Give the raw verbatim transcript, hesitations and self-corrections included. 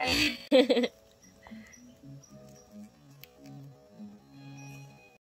I'm teasing it.